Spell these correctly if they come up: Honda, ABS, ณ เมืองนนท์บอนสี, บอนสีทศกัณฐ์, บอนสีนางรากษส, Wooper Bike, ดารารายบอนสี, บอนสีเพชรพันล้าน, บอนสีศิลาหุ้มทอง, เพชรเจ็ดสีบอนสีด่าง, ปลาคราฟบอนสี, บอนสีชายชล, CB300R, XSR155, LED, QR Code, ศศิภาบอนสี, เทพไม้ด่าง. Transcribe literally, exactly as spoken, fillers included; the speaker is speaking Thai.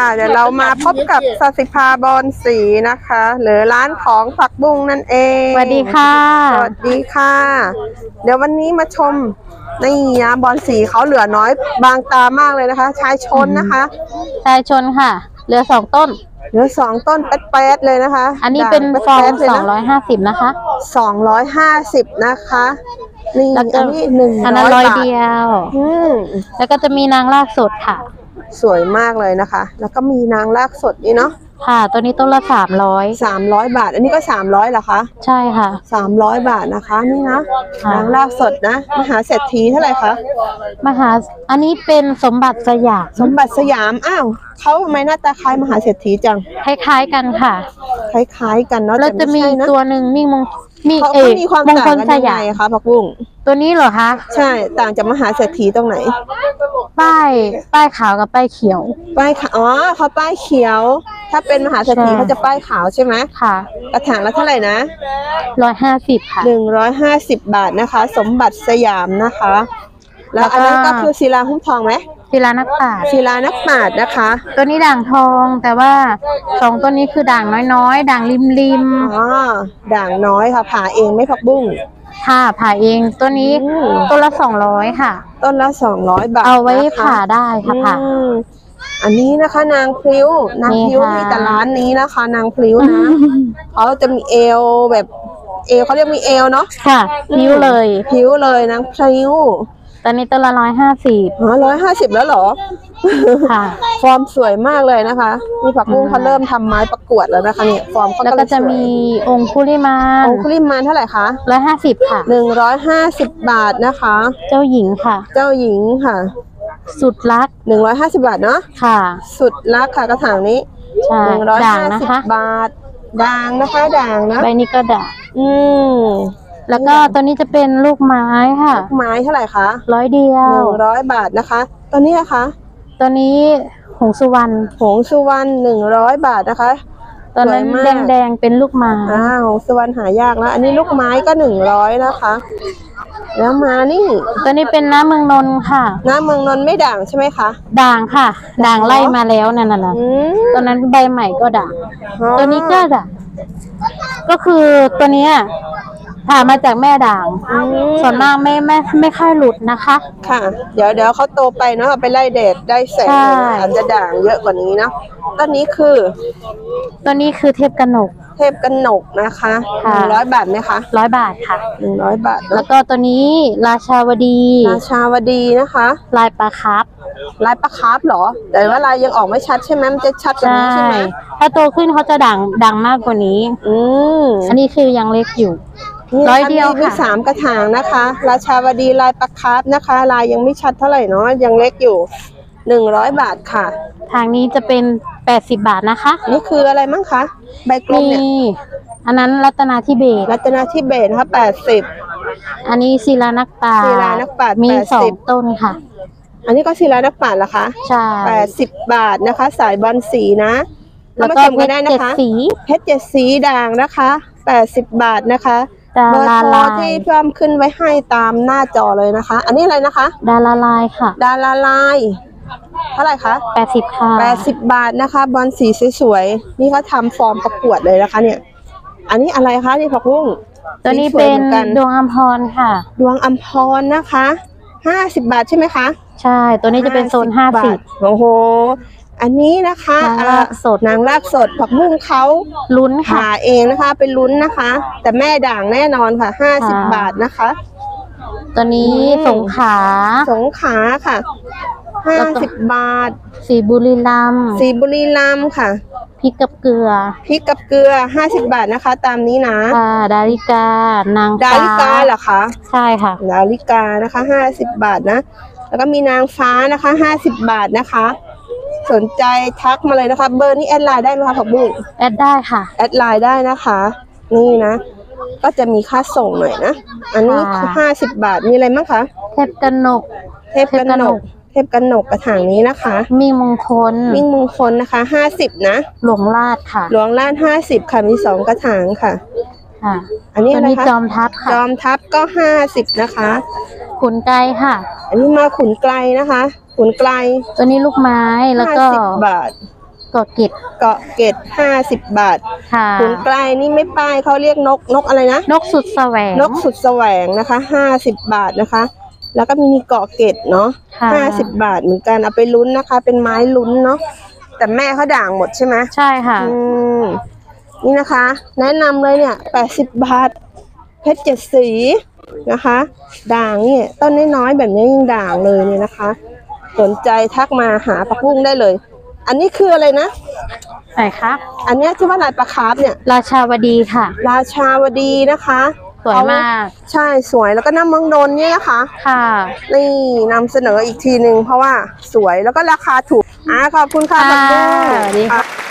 ค่ะเดี๋ยวเรามาพบกับศศิภา บอนศรีนะคะหรือร้านของผักบุ้งนั่นเองสวัสดีค่ะสวัสดีค่ะเดี๋ยววันนี้มาชมนี่นะบอนศรีเขาเหลือน้อยบางตามากเลยนะคะชายชนนะคะชายชนค่ะเหลือสองต้นเหลือสองต้นแป๊ดๆเลยนะคะอันนี้เป็นฟองสองร้อยห้าสิบนะคะสองร้อยห้าสิบนะคะนี่อันนี้หนึ่งร้อยเดียวแล้วก็จะมีนางรากสดค่ะสวยมากเลยนะคะแล้วก็มีนางรากสดนี่เนาะค่ะตัวนี้ต้นละสามร้อยสามร้อยบาทอันนี้ก็สามร้อยเหรอคะใช่ค่ะสามร้อยบาทนะคะนี่นะนางรากสดนะมหาเศรษฐีเท่าไหร่คะมหาอันนี้เป็นสมบัติสยามสมบัติสยามอ้าวเขาทำไมหน้าตาคล้ายมหาเศรษฐีจังคล้ายๆกันค่ะคล้ายๆกันเนาะแล้วจะมีตัวหนึ่งมิ่งมงมีเอกมงคลสยามค่ะผักบุ้งตัวนี้เหรอคะใช่ต่างจากมหาเศรษฐีตรงไหนป้ายป้ายขาวกับป้ายเขียวป้ายขาวอ๋อเขาป้ายเขียวถ้าเป็นมหาเศรษฐีเขาจะป้ายขาวใช่ไหมค่ะกระถางละเท่าไหร่นะร้อยห้าสิบค่ะหนึ่งร้อยห้าสิบบาทนะคะสมบัติสยามนะคะแล้วอันนั้นก็คือศิลาหุ้มทองไหมศิลานักปราชญ์ศิลานักปราชญ์นะคะตัวนี้ด่างทองแต่ว่าสองตัวนี้คือด่างน้อยๆด่างริมริมอ๋อด่างน้อยค่ะผ่าเองไม่ผักบุ้งค่ะผ่าเองตัวนี้ต้นละสองร้อยค่ะต้นละสองร้อยบาทเอาไว้ผ่าได้ค่ะผ่าอันนี้นะคะนางพลิ้วนางพลิ้วมีแต่ร้านนี้นะคะนางพลิ้วนะเขาจะมีเอวแบบเอวเขาเรียกมีเอวเนาะค่ะพลิ้วเลยพลิ้วเลยนางพลิ้วตอนนี้ต้นละร้อยห้าสิบอ๋อร้อยห้าสิบแล้วเหรอค่ะฟอร์มสวยมากเลยนะคะมีผักบุ้งเขาเริ่มทำไม้ประกวดแล้วนะคะเนี่ยฟอร์มเขาแล้วก็จะมีองคุลิมานองคุลิมานเท่าไหร่คะร้อยห้าสิบค่ะหนึ่งร้อยห้าสิบบาทนะคะเจ้าหญิงค่ะเจ้าหญิงค่ะสุดรักหนึ่งร้อยห้าสิบบาทเนาะค่ะสุดรักค่ะกระถางนี้หนึ่งร้อยห้าสิบบาทด่างนะคะด่างนะใบนี้ก็ด่างอืมแล้วก็ตัวนี้จะเป็นลูกไม้ค่ะลูกไม้เท่าไหร่คะร้อยเดียวหนึ่งร้อยบาทนะคะตัวนี้นะคะตัวนี้หงสุวรรณหงสุวรรณหนึ่งร้อยบาทนะคะตอนนั้นแดงแดงเป็นลูกไม้อ่าหงสุวรรณหายากแล้วอันนี้ลูกไม้ก็หนึ่งร้อยนะคะแล้วมานี่ตัวนี้เป็นน้ำเมืองนนท์ค่ะน้ำเมืองนนท์ไม่ด่างใช่ไหมคะด่างค่ะด่างไล่มาแล้วนั่นน่ะตอนนั้นใบใหม่ก็ด่างตัวนี้ก็ด่างก็คือตัวเนี้ยผ่ามาจากแม่ด่างส่วนมากไม่ไม่ไม่ค่อยหลุดนะคะค่ะเดี๋ยวเดี๋ยวเขาโตไปเนาะไปไล่เดดได้แสงอาจจะด่างเยอะกว่านี้นะต้นนี้คือต้นนี้คือเทพกนกเทพกนกนะคะหนึ่งร้อยบาทไหมคะร้อยบาทค่ะหนึ่งร้อยบาทแล้วก็ตัวนี้ราชาวดีราชาวดีนะคะลายปลาคาร์ฟลายปลาคาร์ฟหรอแต่ว่าลายยังออกไม่ชัดใช่ไหมมันจะชัดกว่านี้ใช่ไหมถ้าโตขึ้นเขาจะด่างด่างมากกว่านี้อืออันนี้คือยังเล็กอยู่ร้อยเดียวมีสามกระถางนะคะราชาวดีลายปลาคาร์ฟนะคะลายยังไม่ชัดเท่าไหร่เนาะยังเล็กอยู่หนึ่งร้อยบาทค่ะทางนี้จะเป็นแปดสิบบาทนะคะนี่คืออะไรมั้งคะใบกลมเนี่ยอันนั้นรัตนาธิเบศรัตนาธิเบศค่ะแปดสิบอันนี้ศิลานักปราชญ์ศิลานักปราชญ์มีสองต้นค่ะอันนี้ก็ศิลานักปราชญ์เหรอคะใช่แปดสิบบาทนะคะสายบอนสีนะแล้วก็เพชรเจ็ดสีเพชรเจ็ดสีด่างนะคะแปดสิบบาทนะคะเบอร์โทรที่เพิ่มขึ้นไว้ให้ตามหน้าจอเลยนะคะอันนี้อะไรนะคะดาราลายค่ะดาราลายเท่าไหร่คะแปดสิบค่ะแปดสิบบาทนะคะบอนสีสวยๆนี่เขาทำฟอร์มประกวดเลยนะคะเนี่ยอันนี้อะไรคะนี่ผักบุ้งตัวนี้เป็นดวงอัมพรค่ะดวงอัมพรนะคะห้าสิบบาทใช่ไหมคะใช่ตัวนี้จะเป็นโซนห้าสิบโอ้โหอันนี้นะคะนางรากสดนางรากสดผักบุ้งเขาลุ้นค่ะเองนะคะเป็นลุ้นนะคะแต่แม่ด่างแน่นอนค่ะห้าสิบบาทนะคะตัวนี้สงขาสงขาค่ะห้าสิบบาทสีบุรีรัมย์สีบุรีรัมย์ค่ะพริกกับเกลือพริกกับเกลือห้าสิบบาทนะคะตามนี้นะค่ะดาริกานางดาริกาเหรอคะใช่ค่ะดาริกานะคะห้าสิบบาทนะแล้วก็มีนางฟ้านะคะห้าสิบบาทนะคะสนใจทักมาเลยนะคะเบอร์นี้แอดไลน์ได้ไหมคะผักบุ้งแอดได้ค่ะแอดไลน์ได้นะคะนี่นะก็จะมีค่าส่งหน่อยนะอันนี้ห้าสิบบาทมีอะไรมั้งคะเทพกนกเทพกนกเทพกนกกระถางนี้นะคะมิ่งมงคลมิ่งมงคลนะคะห้าสิบนะหลวงราชค่ะหลวงราชห้าสิบค่ะมีสองกระถางค่ะค่ะอันนี้อะไรคะจอมทัพค่ะจอมทัพก็ห้าสิบนะคะขุนไกลค่ะอันนี้มาขุนไกลนะคะขุนไกลตัวนี้ลูกไม้แล้วก็ห้าสิบบาท เกาะเกร็ดเกาะเกร็ดห้าสิบบาทค่ะถุงไกลนี่ไม่ป้ายเขาเรียกนกนกอะไรนะนกสุดแสวงนกสุดแสวงนะคะห้าสิบบาทนะคะแล้วก็มีเกาะเกร็ดเนาะห้าสิบบาทเหมือนกันเอาไปลุ้นนะคะเป็นไม้ลุ้นเนาะแต่แม่เขาด่างหมดใช่ไหมใช่ค่ะอืมนี่นะคะแนะนำเลยเนี่ยแปดสิบบาทเพชรเจ็ดสีนะคะด่างเนี่ยต้นน้อยๆแบบนี้ยังด่างเลยเนี่ยนะคะสนใจทักมาหาปักบุ้งได้เลยอันนี้คืออะไรนะไหนครับอันนี้ชื่อว่าลายปลาคาร์ฟเนี่ยราชาวดีค่ะราชาวดีนะคะสวยมากใช่สวยแล้วก็น้ำมังดนเนี่ยนะคะค่ะนี่นำเสนออีกทีหนึ่งเพราะว่าสวยแล้วก็ราคาถูกอ่าขอบคุณค่ะปักบุ้งสวัสดีค่ะ